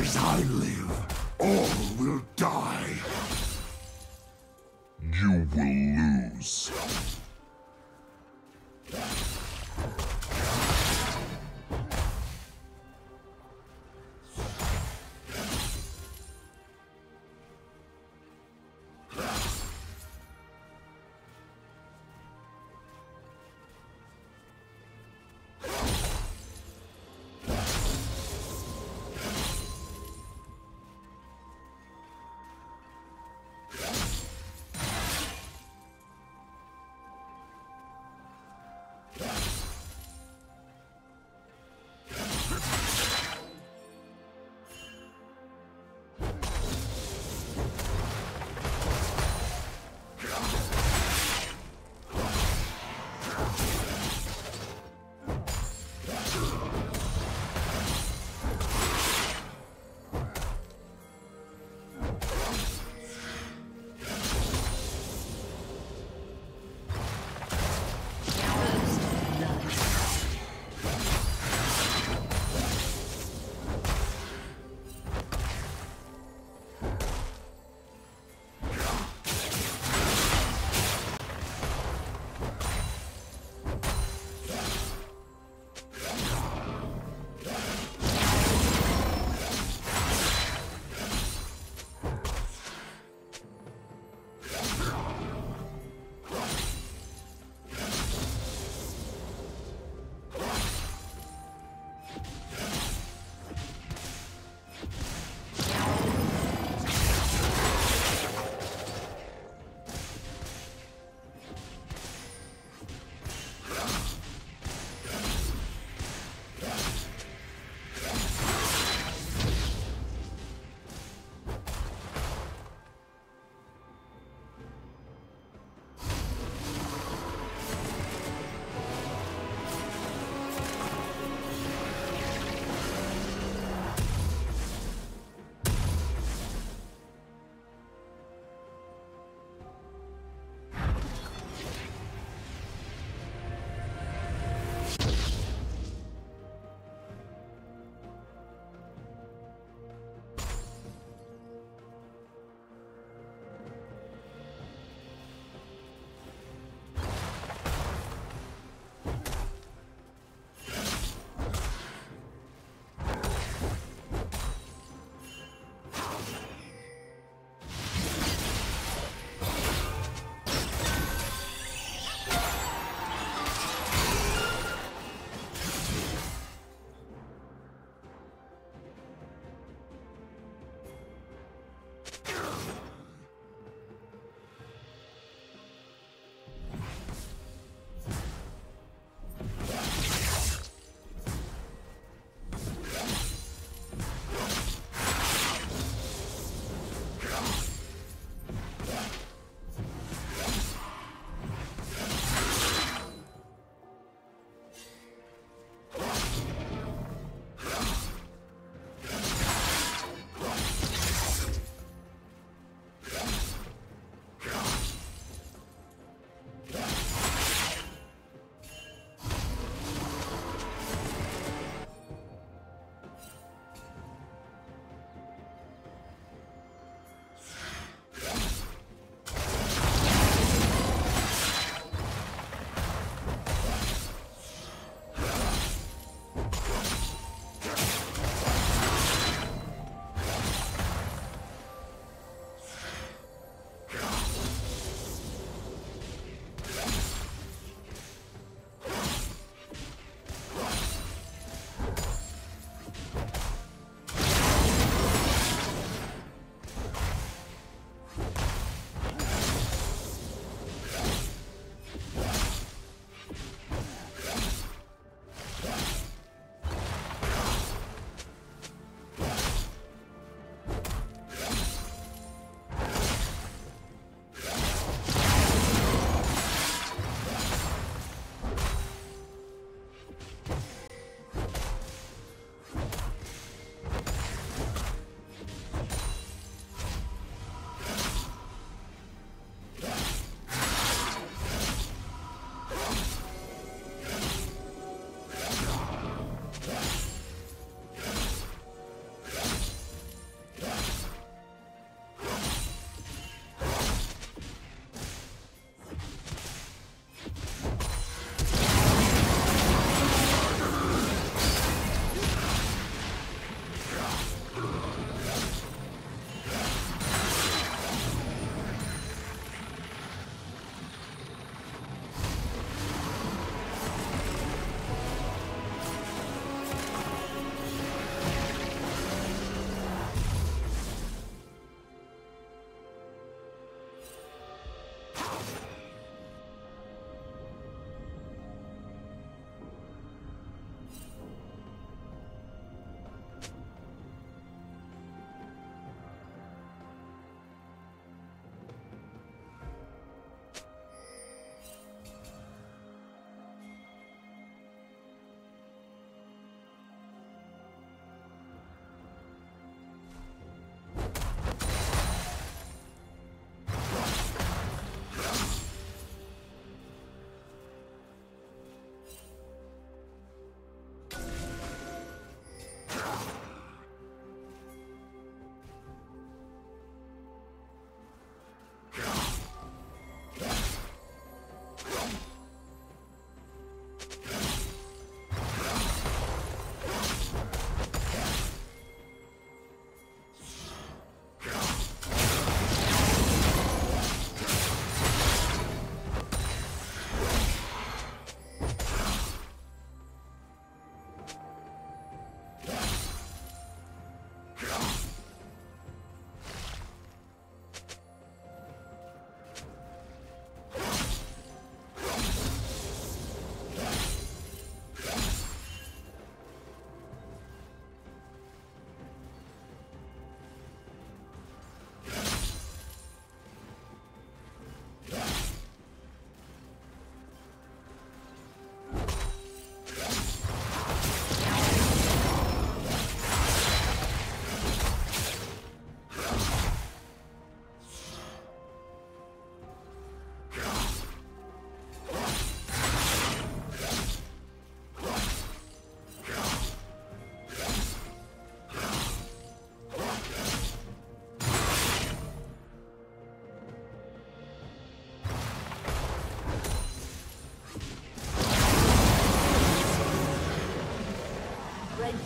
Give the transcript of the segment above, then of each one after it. As I live, all will die. You will lose. Yeah.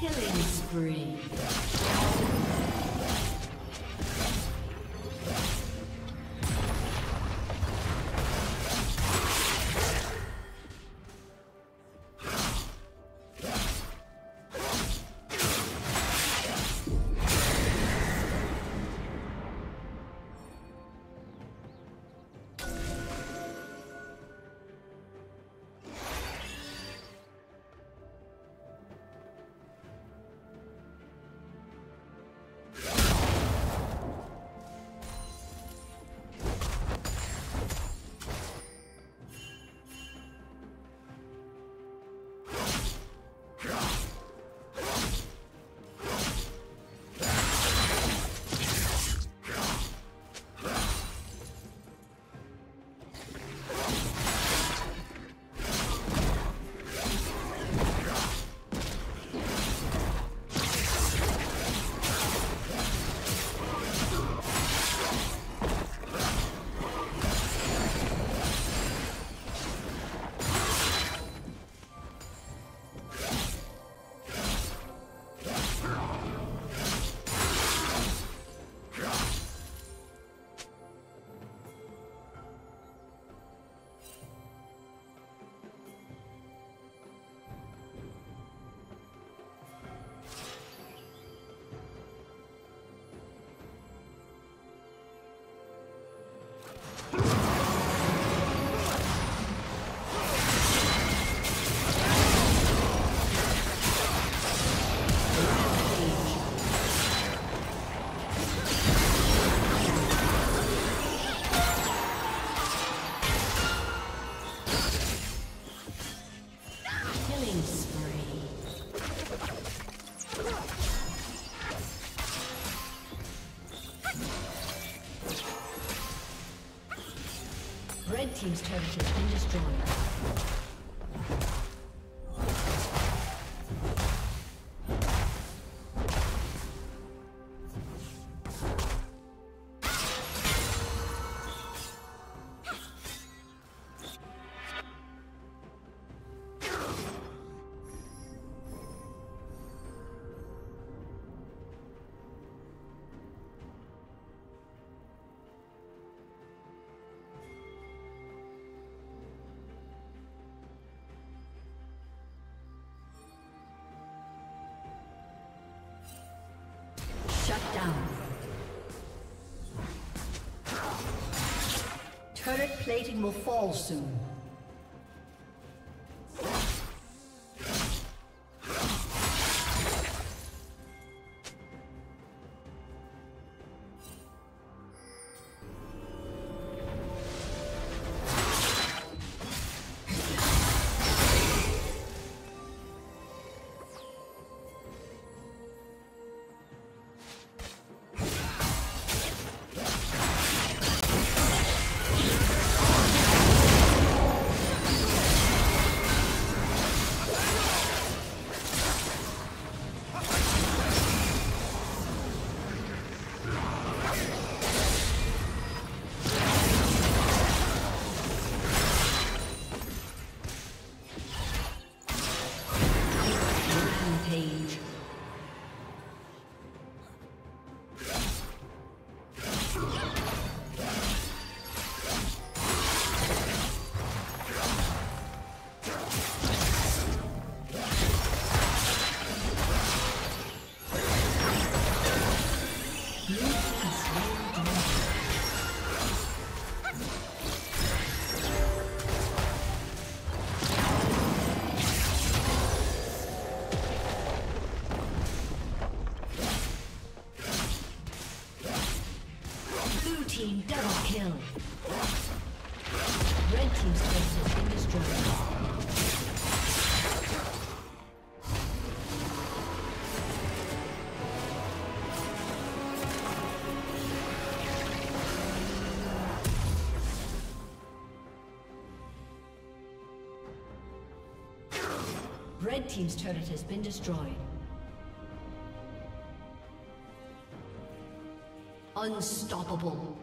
Killing spree. Red team's turret has been destroyed. Shut down. Turret plating will fall soon. team double kill. Red team's base has been destroyed. Red team's turret has been destroyed. Unstoppable.